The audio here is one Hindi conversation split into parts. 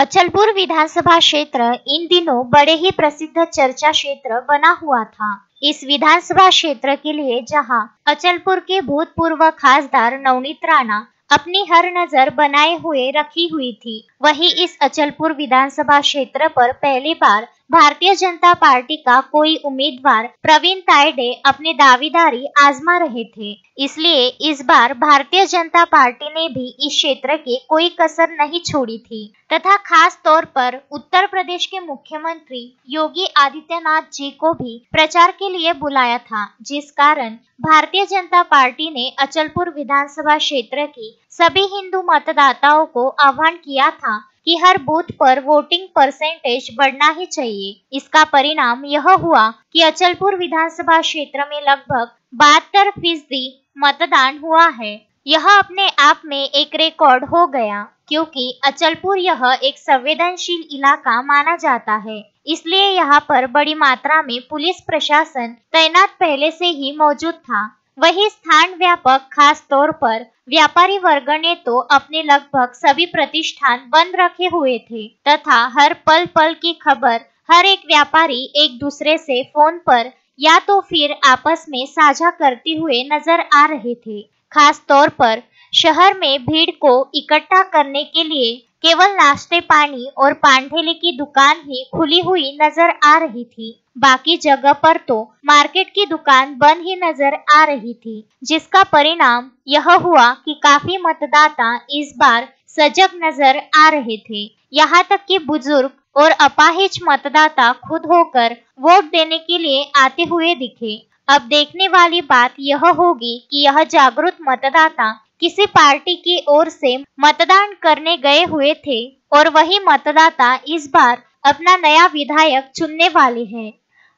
अचलपुर विधानसभा क्षेत्र इन दिनों बड़े ही प्रसिद्ध चर्चा क्षेत्र बना हुआ था। इस विधानसभा क्षेत्र के लिए जहां अचलपुर के भूतपूर्व खासदार नवनीत राणा अपनी हर नजर बनाए हुए रखी हुई थी, वहीं इस अचलपुर विधानसभा क्षेत्र पर पहली बार भारतीय जनता पार्टी का कोई उम्मीदवार प्रवीण तायडे अपने दावेदारी आजमा रहे थे। इसलिए इस बार भारतीय जनता पार्टी ने भी इस क्षेत्र की कोई कसर नहीं छोड़ी थी तथा खास तौर पर उत्तर प्रदेश के मुख्यमंत्री योगी आदित्यनाथ जी को भी प्रचार के लिए बुलाया था, जिस कारण भारतीय जनता पार्टी ने अचलपुर विधानसभा क्षेत्र की सभी हिंदू मतदाताओं को आह्वान किया था कि हर बूथ पर वोटिंग परसेंटेज बढ़ना ही चाहिए। इसका परिणाम यह हुआ कि अचलपुर विधानसभा क्षेत्र में लगभग 72% मतदान हुआ है। यह अपने आप में एक रिकॉर्ड हो गया, क्योंकि अचलपुर यह एक संवेदनशील इलाका माना जाता है, इसलिए यहाँ पर बड़ी मात्रा में पुलिस प्रशासन तैनात पहले से ही मौजूद था। वही स्थान व्यापक खास तौर पर व्यापारी वर्ग ने तो अपने लगभग सभी प्रतिष्ठान बंद रखे हुए थे तथा हर पल पल की खबर हर एक व्यापारी एक दूसरे से फोन पर या तो फिर आपस में साझा करते हुए नजर आ रहे थे। खास तौर पर शहर में भीड़ को इकट्ठा करने के लिए केवल नाश्ते पानी और पानठेले की दुकान ही खुली हुई नजर आ रही थी। बाकी जगह पर तो मार्केट की दुकान बंद ही नजर आ रही थी, जिसका परिणाम यह हुआ कि काफी मतदाता इस बार सजग नजर आ रहे थे। यहाँ तक कि बुजुर्ग और अपाहिज मतदाता खुद होकर वोट देने के लिए आते हुए दिखे। अब देखने वाली बात यह होगी कि यह जागरूक मतदाता किसी पार्टी की ओर से मतदान करने गए हुए थे और वही मतदाता इस बार अपना नया विधायक चुनने वाले हैं।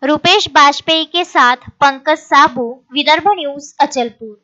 रूपेश बाजपेयी के साथ पंकज साबू, विदर्भ न्यूज, अचलपुर।